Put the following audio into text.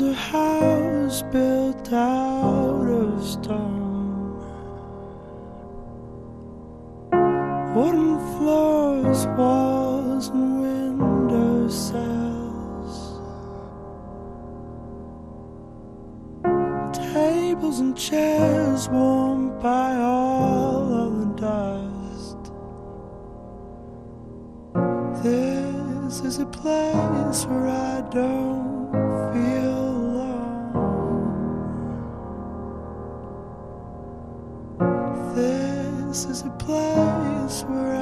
is a house built out of stone, wooden floors, walls, and window sills, tables and chairs warmed by all of the dust. This is a place where I don't feel alone. This is a place where